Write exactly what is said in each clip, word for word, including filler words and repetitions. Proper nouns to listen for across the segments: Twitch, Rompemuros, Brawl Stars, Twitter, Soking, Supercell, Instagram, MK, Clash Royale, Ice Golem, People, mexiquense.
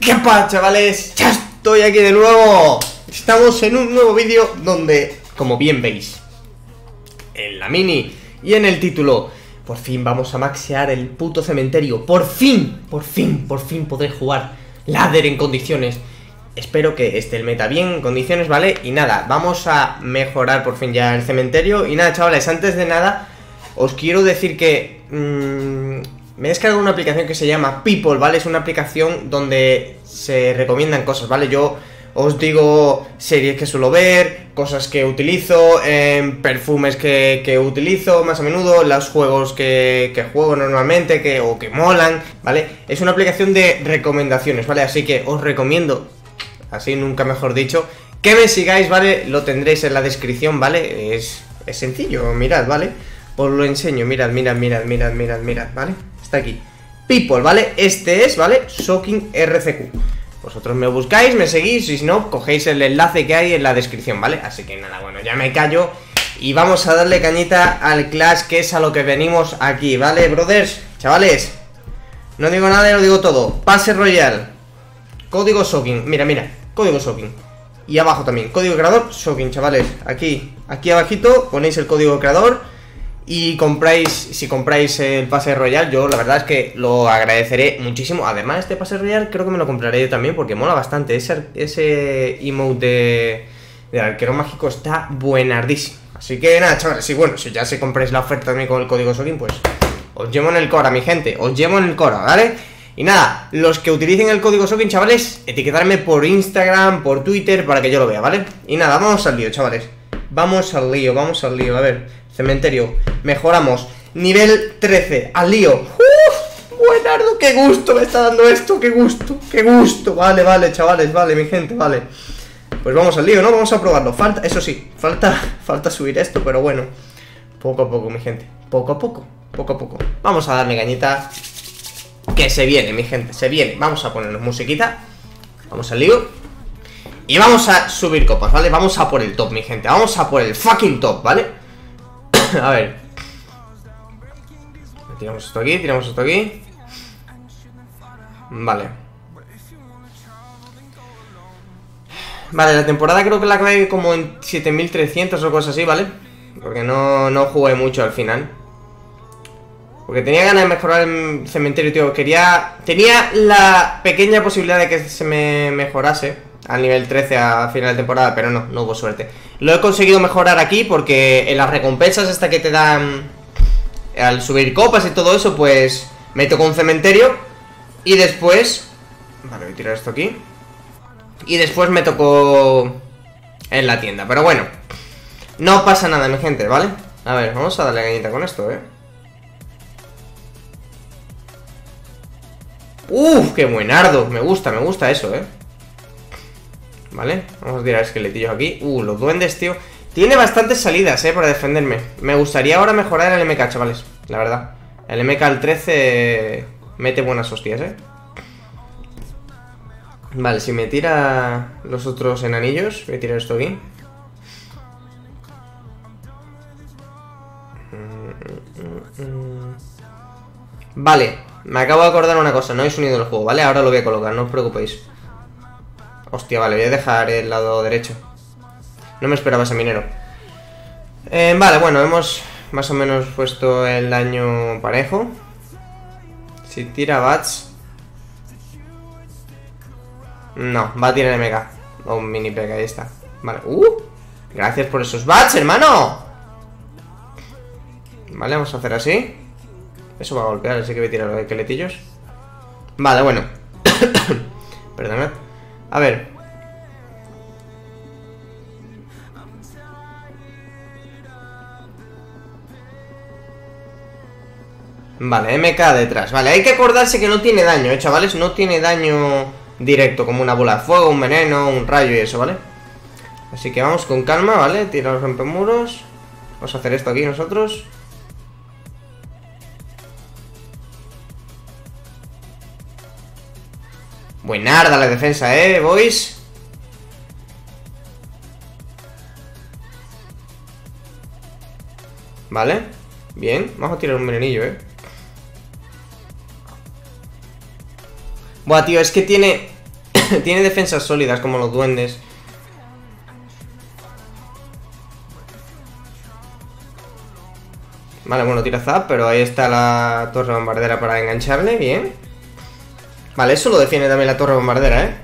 ¿Qué pasa, chavales? Ya estoy aquí de nuevo. Estamos en un nuevo vídeo donde, como bien veis en la mini y en el título, por fin vamos a maxear el puto cementerio. Por fin, por fin, por fin podré jugar ladder en condiciones. Espero que esté el meta bien, en condiciones, ¿vale? Y nada, vamos a mejorar por fin ya el cementerio. Y nada, chavales, antes de nada os quiero decir que mmm, me he descargado una aplicación que se llama People, ¿vale? Es una aplicación donde se recomiendan cosas, ¿vale? Yo os digo series que suelo ver, cosas que utilizo, eh, perfumes que, que utilizo más a menudo, los juegos que, que juego normalmente que, o que molan, ¿vale? Es una aplicación de recomendaciones, ¿vale? Así que os recomiendo, así nunca mejor dicho, que me sigáis, ¿vale? Lo tendréis en la descripción, ¿vale? Es, es sencillo, mirad, ¿vale? Os lo enseño, mirad, mirad, mirad, mirad, mirad, mirad, ¿vale? Está aquí, People, ¿vale? Este es, ¿vale? Soking R C Q. Vosotros me buscáis, me seguís, y si no, cogéis el enlace que hay en la descripción, ¿vale? Así que nada, bueno, ya me callo y vamos a darle cañita al Clash, que es a lo que venimos aquí, ¿vale, brothers? Chavales, no digo nada y lo digo todo. Pase Royal, código Soking, mira, mira, código Soking. Y abajo también, código creador Soking, chavales. Aquí, aquí abajito ponéis el código creador y compráis, si compráis el pase royal, yo la verdad es que lo agradeceré muchísimo. Además, este pase royal creo que me lo compraré yo también porque mola bastante. Ese, ese emote de, de arquero mágico está buenardísimo. Así que nada, chavales, y bueno, si ya se compráis la oferta también con el código Soking, pues os llevo en el Cora, mi gente, os llevo en el Cora, ¿vale? Y nada, los que utilicen el código Soking, chavales, etiquetarme por Instagram, por Twitter, para que yo lo vea, ¿vale? Y nada, vamos al lío, chavales. Vamos al lío, vamos al lío, a ver, cementerio, mejoramos, nivel trece, al lío. ¡Uf! Buenardo, qué gusto me está dando esto, qué gusto, qué gusto. Vale, vale, chavales, vale, mi gente, vale. Pues vamos al lío, ¿no? Vamos a probarlo. Falta, eso sí, falta, falta subir esto, pero bueno, poco a poco, mi gente, poco a poco, poco a poco. Vamos a darle cañita, que se viene, mi gente, se viene. Vamos a ponernos musiquita, vamos al lío. Y vamos a subir copas, ¿vale? Vamos a por el top, mi gente. Vamos a por el fucking top, ¿vale? A ver, tiramos esto aquí, tiramos esto aquí. Vale. Vale, la temporada creo que la acabé como en siete mil trescientos o cosas así, ¿vale? Porque no, no jugué mucho al final, porque tenía ganas de mejorar el cementerio, tío. Quería... tenía la pequeña posibilidad de que se me mejorase al nivel trece a final de temporada, pero no, no hubo suerte. Lo he conseguido mejorar aquí porque en las recompensas hasta que te dan al subir copas y todo eso, pues me tocó un cementerio. Y después, vale, voy a tirar esto aquí. Y después me tocó en la tienda, pero bueno, no pasa nada, mi gente, ¿vale? A ver, vamos a darle cañita con esto, ¿eh? Uff, qué buenardo, me gusta, me gusta eso, ¿eh? Vale, vamos a tirar esqueletillos aquí. Uh, los duendes, tío. Tiene bastantes salidas, eh, para defenderme. Me gustaría ahora mejorar el M K, chavales, la verdad. El M K al trece mete buenas hostias, eh. Vale, si me tira los otros enanillos, voy a tirar esto aquí. Vale, me acabo de acordar una cosa. No he unido el juego, ¿vale? Ahora lo voy a colocar, no os preocupéis. Hostia, vale, voy a dejar el lado derecho. No me esperaba ese minero. Eh, vale, bueno, hemos más o menos puesto el daño parejo. Si tira bats... no, va a tirar M K. O un mini P K K A, ahí está. Vale, uh, gracias por esos bats, hermano. Vale, vamos a hacer así. Eso va a golpear, así que voy a tirar los esqueletillos. Vale, bueno. Perdonad. A ver. Vale, M K detrás. Vale, hay que acordarse que no tiene daño, ¿eh, chavales? No tiene daño directo, como una bola de fuego, un veneno, un rayo y eso, ¿vale? Así que vamos con calma, ¿vale? Tira los rompemuros. Vamos a hacer esto aquí nosotros. Buenarda la defensa, eh, boys. Vale, bien, vamos a tirar un venenillo, eh. Buah, tío, es que tiene Tiene defensas sólidas como los duendes. Vale, bueno, tira zap, pero ahí está la torre bombardera para engancharle, bien. Vale, eso lo defiende también la torre bombardera, ¿eh?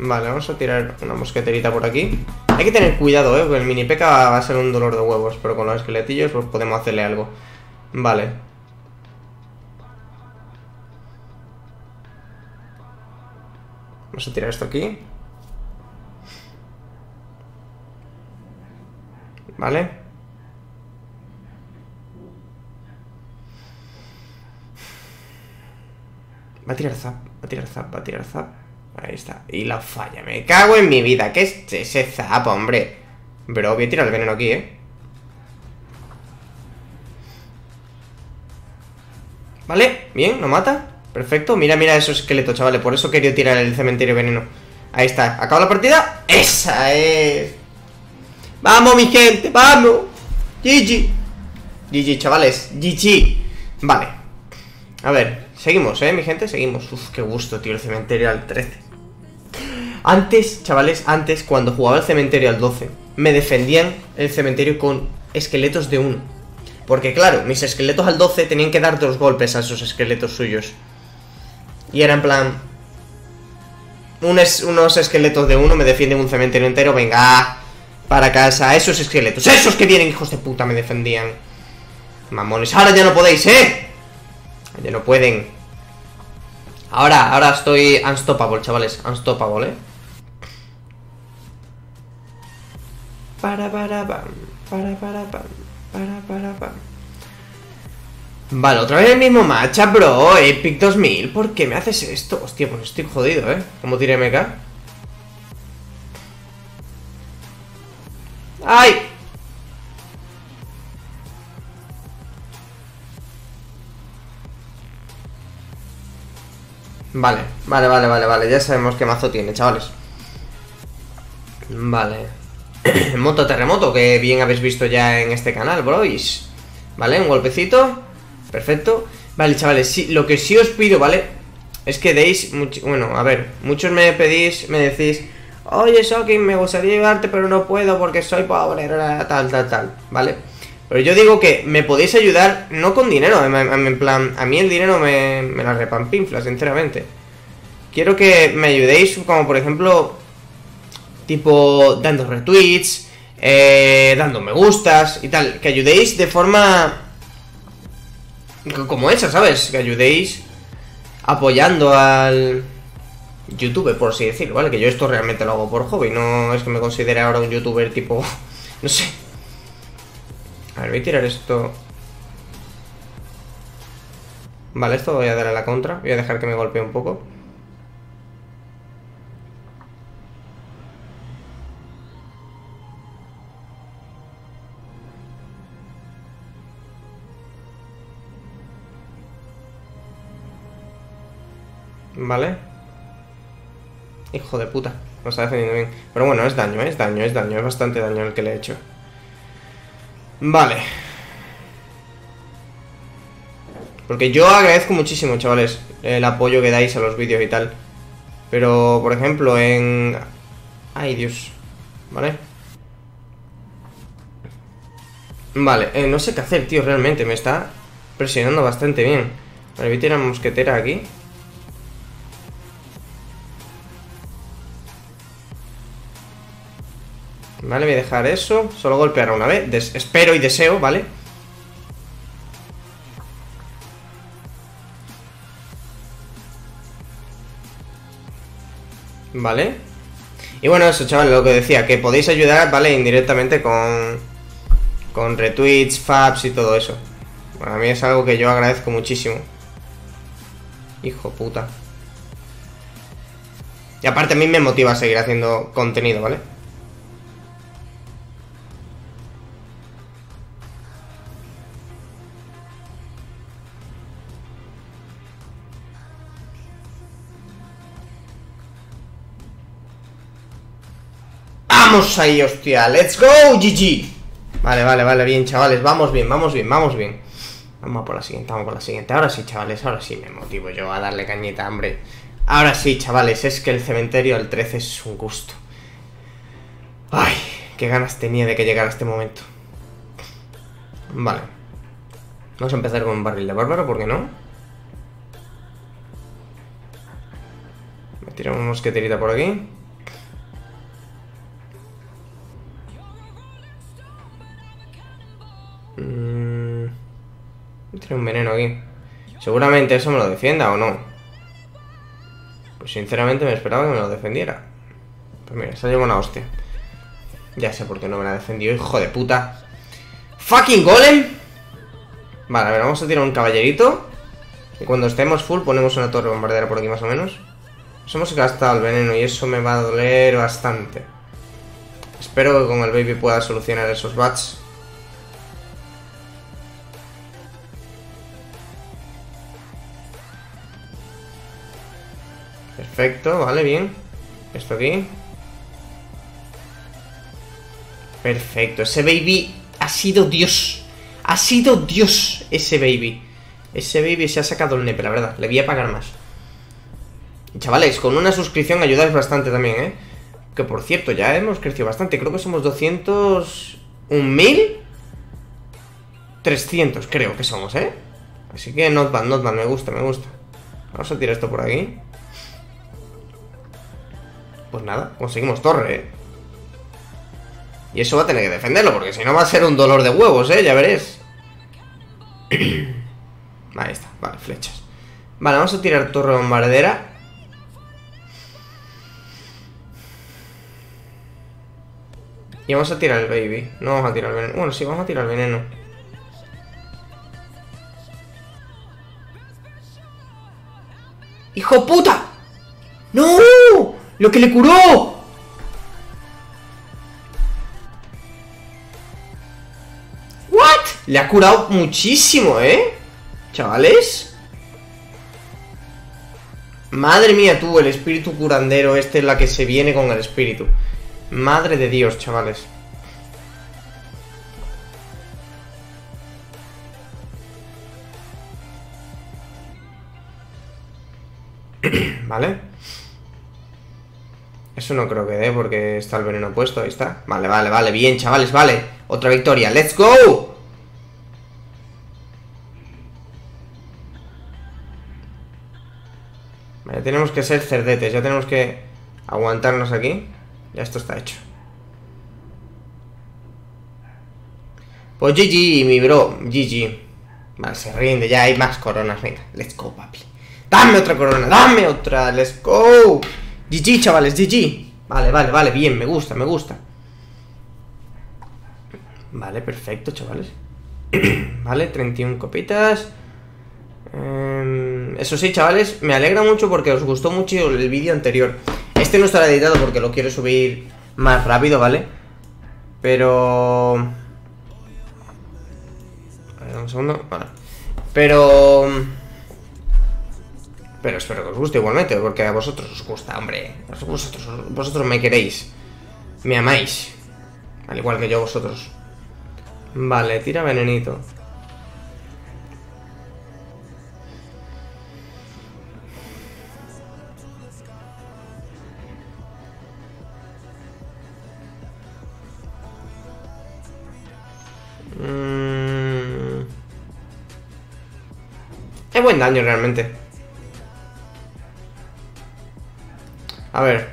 Vale, vamos a tirar una mosqueterita por aquí. Hay que tener cuidado, ¿eh? Porque el mini P K va a ser un dolor de huevos, pero con los esqueletillos pues podemos hacerle algo. Vale. Vamos a tirar esto aquí. Vale. Va a tirar zap, va a tirar zap, va a tirar zap. Ahí está, y la falla, me cago en mi vida. ¿Qué es ese zap, hombre? Bro, voy a tirar el veneno aquí, eh. Vale, bien, lo mata. Perfecto, mira, mira esos esqueletos, chavales. Por eso quería tirar el cementerio veneno. Ahí está, acaba la partida. Esa es. Vamos, mi gente, vamos. G G. G G, chavales, G G. Vale, a ver. Seguimos, eh, mi gente, seguimos. Uf, qué gusto, tío, el cementerio al trece. Antes, chavales, antes, cuando jugaba el cementerio al doce, me defendían el cementerio con esqueletos de uno. Porque, claro, mis esqueletos al doce tenían que dar dos golpes a esos esqueletos suyos. Y era en plan... Un es, unos esqueletos de uno me defienden un cementerio entero, venga, para casa. Esos esqueletos, esos que vienen, hijos de puta, me defendían. Mamones, ahora ya no podéis, eh. Ya no pueden. Ahora, ahora estoy unstoppable, chavales. Unstoppable, eh. Para, para, pam. Para, para, pam. Para, para, pam. Vale, otra vez el mismo matchup, bro. Epic dos mil. ¿Por qué me haces esto? Hostia, pues estoy jodido, eh. ¿Cómo tiré M K? ¡Ay! Vale, vale, vale, vale, vale, ya sabemos qué mazo tiene, chavales. Vale. Moto terremoto, que bien habéis visto ya en este canal, brois. Vale, un golpecito. Perfecto. Vale, chavales, sí, lo que sí os pido, ¿vale? Es que deis, bueno, a ver, muchos me pedís, me decís: oye, Soking, me gustaría ayudarte, pero no puedo porque soy pobre, tal, tal, tal, ¿vale? Pero yo digo que me podéis ayudar, no con dinero, en, en plan, a mí el dinero me, me la repampinfla, sinceramente. Quiero que me ayudéis, como por ejemplo, tipo, dando retweets, eh, dando me gustas y tal. Que ayudéis de forma como esa, ¿sabes? Que ayudéis apoyando al youtuber, por así decirlo, ¿vale? Que yo esto realmente lo hago por hobby, no es que me considere ahora un youtuber tipo, no sé. A ver, voy a tirar esto. Vale, esto voy a dar a la contra. Voy a dejar que me golpee un poco. Vale. Hijo de puta, lo está defendiendo bien. Pero bueno, es daño, es daño, es daño. Es bastante daño el que le he hecho. Vale. Porque yo agradezco muchísimo, chavales, el apoyo que dais a los vídeos y tal. Pero, por ejemplo, en... Ay, Dios. Vale. Vale, eh, no sé qué hacer, tío, realmente. Me está presionando bastante bien. Vale, voy a tirar mosquetera aquí. Vale, voy a dejar eso. Solo golpear una vez. Des- espero y deseo, ¿vale? Vale. Y bueno, eso, chavales, lo que decía, que podéis ayudar, ¿vale? Indirectamente con... con retweets, faps y todo eso. Bueno, a mí es algo que yo agradezco muchísimo. Hijo puta. Y aparte a mí me motiva a seguir haciendo contenido, ¿vale? Vamos ahí, hostia, let's go, G G. Vale, vale, vale, bien, chavales, vamos bien, vamos bien, vamos bien. Vamos a por la siguiente, vamos por la siguiente. Ahora sí, chavales, ahora sí me motivo yo a darle cañita, hombre. Ahora sí, chavales, es que el cementerio al trece es un gusto. Ay, qué ganas tenía de que llegara este momento. Vale. Vamos a empezar con un barril de bárbaro, ¿por qué no? Me tiro un mosqueterita por aquí. Tiene un veneno aquí. Seguramente eso me lo defienda o no. Pues sinceramente me esperaba que me lo defendiera. Pues mira, se ha llevado una hostia. Ya sé por qué no me la defendió, hijo de puta. ¡Fucking golem! Vale, a ver, vamos a tirar un caballerito. Y cuando estemos full ponemos una torre bombardera por aquí más o menos. Nos hemos gastado el veneno y eso me va a doler bastante. Espero que con el baby pueda solucionar esos bats. Perfecto, vale, bien. Esto aquí. Perfecto, ese baby ha sido Dios. Ha sido Dios ese baby. Ese baby se ha sacado el nepe, la verdad. Le voy a pagar más. Chavales, con una suscripción ayudáis bastante también, ¿eh? Que por cierto, ya hemos crecido bastante. Creo que somos doscientos... un mil trescientos, creo que somos, ¿eh? Así que not bad, not bad. Me gusta, me gusta. Vamos a tirar esto por aquí. Pues nada, conseguimos torre, ¿eh? Y eso va a tener que defenderlo, porque si no va a ser un dolor de huevos, ¿eh? Ya veréis. Ahí está, vale, flechas. Vale, vamos a tirar torre bombardera. Y vamos a tirar el baby. No vamos a tirar el veneno. Bueno, sí, vamos a tirar el veneno. ¡Hijo puta! ¡No! ¡Lo que le curó! ¿What? Le ha curado muchísimo, ¿eh? Chavales. Madre mía, tú, el espíritu curandero. Esta es la que se viene con el espíritu. Madre de Dios, chavales. Vale. Eso no creo que dé porque está el veneno puesto, ahí está. Vale, vale, vale, bien, chavales, vale. Otra victoria, let's go. Vale, tenemos que ser cerdetes, ya tenemos que aguantarnos aquí. Ya esto está hecho. Pues G G, mi bro, G G. Vale, se rinde, ya hay más coronas, venga, let's go, papi. Dame otra corona, dame otra, let's go. G G, chavales, G G. Vale, vale, vale, bien, me gusta, me gusta. Vale, perfecto, chavales. Vale, treinta y una copitas. eh, Eso sí, chavales, me alegra mucho porque os gustó mucho el vídeo anterior. Este no estará editado porque lo quiero subir más rápido, ¿vale? Pero... A ver, un segundo, vale. Pero... Pero espero que os guste igualmente, porque a vosotros os gusta, hombre. Vosotros, vosotros me queréis. Me amáis. Al igual que yo a vosotros. Vale, tira venenito. Mm... Es buen daño realmente. A ver.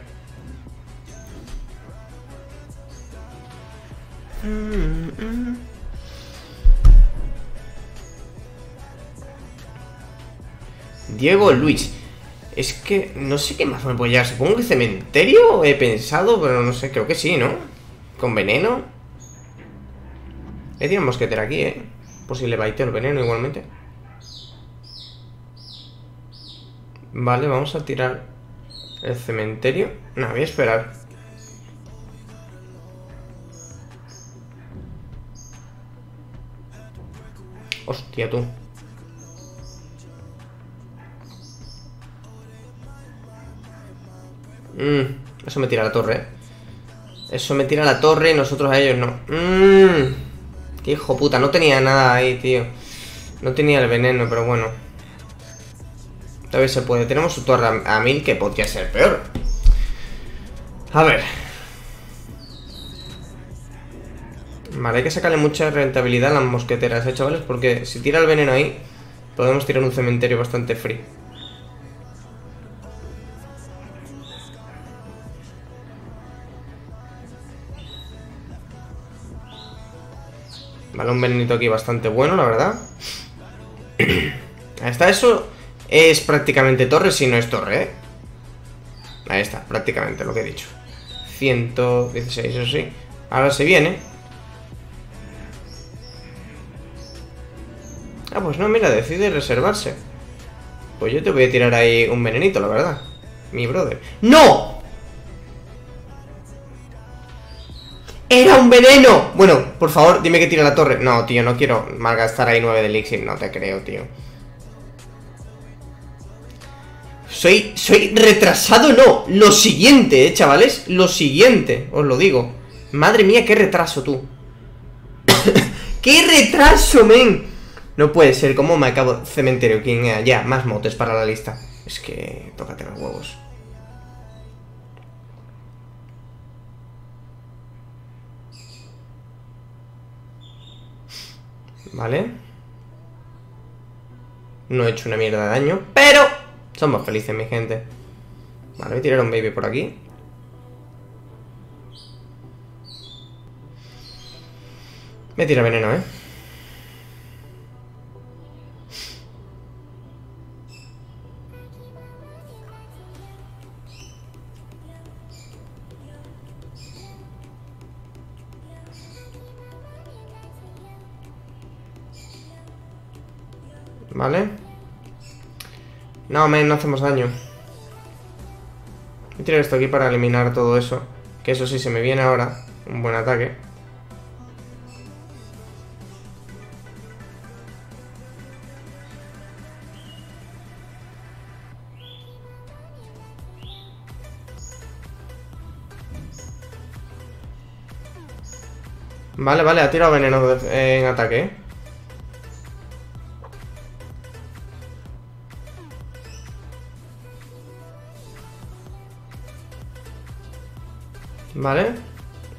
Diego Luis. Es que no sé qué más me puede llegar. Supongo que cementerio he pensado, pero no sé, creo que sí, ¿no? Con veneno. He tirado un mosquetero aquí, ¿eh? Por si le baiteo el veneno igualmente. Vale, vamos a tirar... El cementerio. No, voy a esperar. Hostia, tú. Mm, eso me tira la torre, ¿eh? Eso me tira la torre y nosotros a ellos no. Mm, qué hijo puta, no tenía nada ahí, tío. No tenía el veneno, pero bueno. Todavía se puede. Tenemos su torre a mil, que podría ser peor. A ver. Vale, hay que sacarle mucha rentabilidad a las mosqueteras, ¿eh, chavales? Porque si tira el veneno ahí, podemos tirar un cementerio bastante free. Vale, un venenito aquí bastante bueno, la verdad. Ahí está, eso es prácticamente torre, si no es torre, ¿eh? Ahí está, prácticamente lo que he dicho. ciento dieciséis, eso sí. Ahora se viene. Ah, pues no, mira, decide reservarse. Pues yo te voy a tirar ahí un venenito, la verdad. Mi brother. ¡No! ¡Era un veneno! Bueno, por favor, dime que tira la torre. No, tío, no quiero malgastar ahí nueve de elixir. No te creo, tío. Soy, soy retrasado, no. Lo siguiente, eh, chavales. Lo siguiente, os lo digo. Madre mía, qué retraso, tú. ¡Qué retraso, men! No puede ser, ¿cómo me acabo? Cementerio King, eh, ya, más motes para la lista. Es que... tócate los huevos. Vale. No he hecho una mierda de daño, pero somos felices, mi gente. Vale, voy a tirar un baby por aquí. Me tira veneno, ¿eh? Vale. No, men, no hacemos daño. Voy a tirar esto aquí para eliminar todo eso. Que eso sí, se me viene ahora un buen ataque. Vale, vale, ha tirado veneno en ataque, ¿eh? Vale.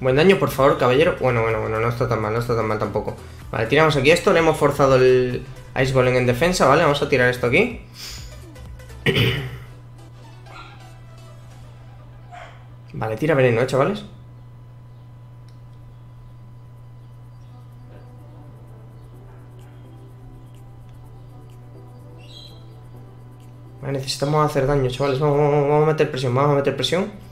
Buen daño, por favor, caballero. Bueno, bueno, bueno, no está tan mal, no está tan mal tampoco. Vale, tiramos aquí esto, le hemos forzado el Ice Golem en defensa, ¿vale? Vamos a tirar esto aquí. Vale, tira veneno, ¿eh, chavales? Vale, necesitamos hacer daño, chavales. Vamos, vamos, vamos a meter presión, vamos a meter presión.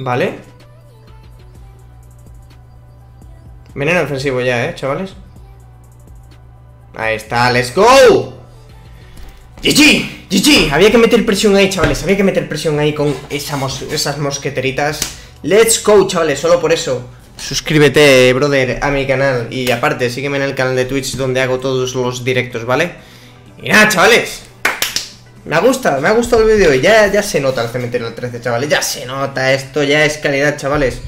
Vale. Veneno ofensivo ya, eh, chavales. Ahí está, let's go. G G, G G. Había que meter presión ahí, chavales. Había que meter presión ahí con esa mos esas mosqueteritas. Let's go, chavales, solo por eso. Suscríbete, brother, a mi canal. Y aparte, sígueme en el canal de Twitch, donde hago todos los directos, ¿vale? Y nada, chavales, me ha gustado, me ha gustado el vídeo. Ya, ya se nota el cementerio del trece, chavales. Ya se nota, esto ya es calidad, chavales.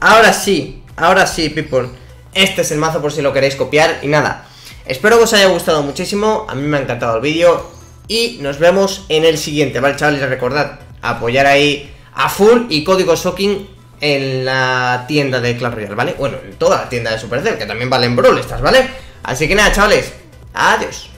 Ahora sí, ahora sí, people. Este es el mazo por si lo queréis copiar. Y nada, espero que os haya gustado muchísimo. A mí me ha encantado el vídeo. Y nos vemos en el siguiente, ¿vale, chavales? Recordad, apoyar ahí a full y código Soking en la tienda de Clash Royale, ¿vale? Bueno, en toda la tienda de Supercell, que también vale en Brawl Stars, ¿vale? Así que nada, chavales, adiós.